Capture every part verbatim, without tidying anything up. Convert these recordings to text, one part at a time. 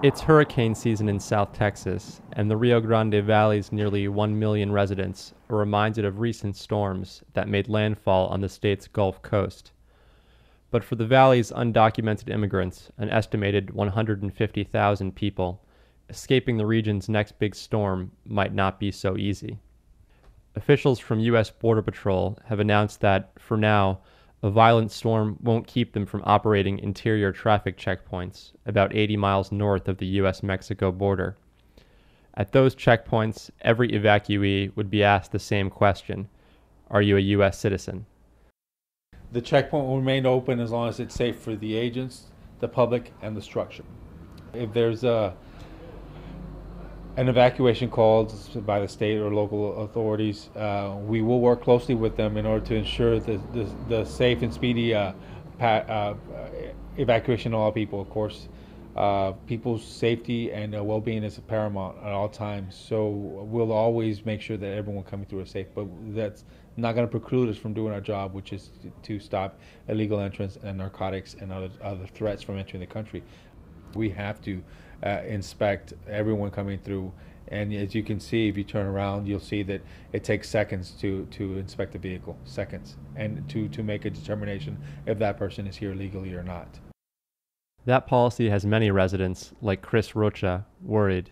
It's hurricane season in South Texas, and the Rio Grande Valley's nearly one million residents are reminded of recent storms that made landfall on the state's Gulf Coast. But for the valley's undocumented immigrants, an estimated one hundred fifty thousand people, escaping the region's next big storm might not be so easy. Officials from U S Border Patrol have announced that, for now, a violent storm won't keep them from operating interior traffic checkpoints about eighty miles north of the U S Mexico border. At those checkpoints, every evacuee would be asked the same question: are you a U S citizen? The checkpoint will remain open as long as it's safe for the agents, the public, and the structure. If there's a, an evacuation called by the state or local authorities, uh, we will work closely with them in order to ensure the, the, the safe and speedy uh, pa- uh, evacuation of all people, of course. Uh, people's safety and uh, well-being is paramount at all times, so we'll always make sure that everyone coming through is safe, but that's not going to preclude us from doing our job, which is to stop illegal entrance and narcotics and other, other threats from entering the country. We have to uh, inspect everyone coming through, and as you can see, if you turn around, you'll see that it takes seconds to, to inspect the vehicle, seconds, and to, to make a determination if that person is here legally or not. That policy has many residents, like Chris Rocha, worried.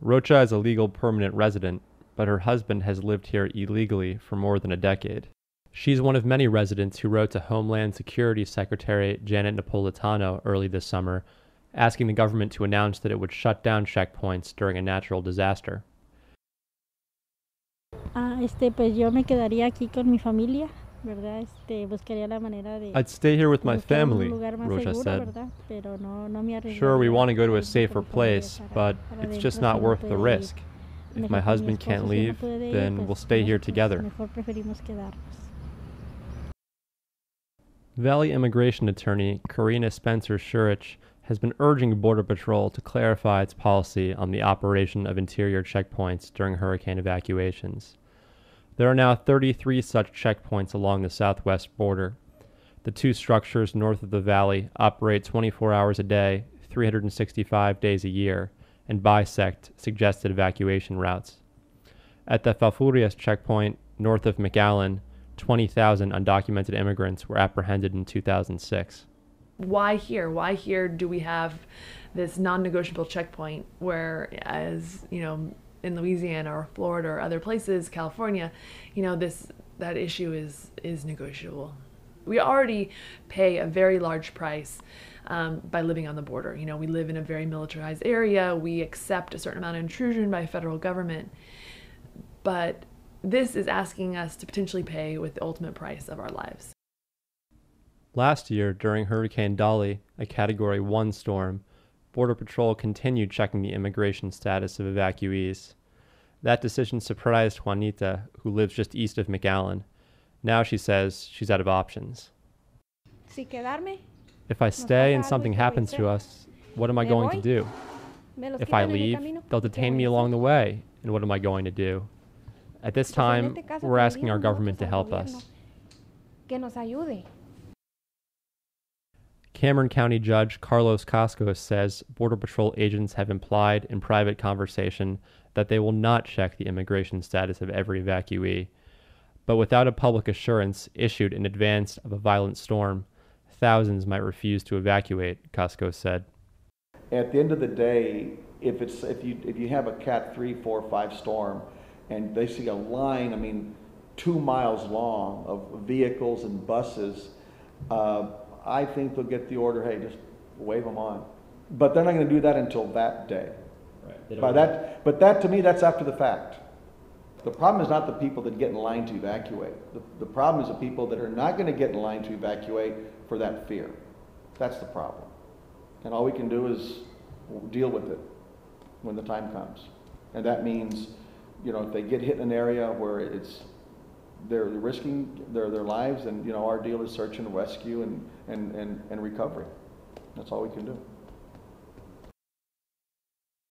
Rocha is a legal permanent resident, but her husband has lived here illegally for more than a decade. She's one of many residents who wrote to Homeland Security Secretary Janet Napolitano early this summer, asking the government to announce that it would shut down checkpoints during a natural disaster. Ah, este, pues yo me quedaría aquí con mi familia, verdad? Este, buscaría la manera de. I'd stay here with my family, Rocha said. Sure, we want to go to a safer place, but it's just not worth the risk. If my husband can't leave, then we'll stay here together. Valley immigration attorney Karina Spencer Shurich has been urging Border Patrol to clarify its policy on the operation of interior checkpoints during hurricane evacuations. There are now thirty-three such checkpoints along the southwest border. The two structures north of the valley operate twenty-four hours a day, three hundred sixty-five days a year, and bisect suggested evacuation routes. At the Falfurrias checkpoint north of McAllen, twenty thousand undocumented immigrants were apprehended in two thousand six. Why here? Why here do we have this non-negotiable checkpoint where, as you know, in Louisiana or Florida or other places, California, you know, this that issue is is negotiable. We already pay a very large price um, by living on the border. You know, we live in a very militarized area. We accept a certain amount of intrusion by federal government. But this is asking us to potentially pay with the ultimate price of our lives. Last year, during Hurricane Dolly, a Category one storm, Border Patrol continued checking the immigration status of evacuees. That decision surprised Juanita, who lives just east of McAllen. Now she says she's out of options. If I stay and something happens to us, what am I going to do? If I leave, they'll detain me along the way, and what am I going to do? At this time, we're asking our government to help us. Cameron County Judge Carlos Costco says Border Patrol agents have implied in private conversation that they will not check the immigration status of every evacuee. But without a public assurance issued in advance of a violent storm, thousands might refuse to evacuate, Costco said. At the end of the day, if it's if you if you have a Cat three, four, five storm, and they see a line, I mean, two miles long of vehicles and buses, uh, I think they'll get the order, hey, just wave them on. But they're not going to do that until that day. Right. By that, but that to me, that's after the fact. The problem is not the people that get in line to evacuate. The, the problem is the people that are not going to get in line to evacuate for that fear. That's the problem. And all we can do is deal with it when the time comes. And that means, you know, if they get hit in an area where it's, they're risking their, their lives, and, you know, our deal is search and rescue and, and, and, and recovery. That's all we can do.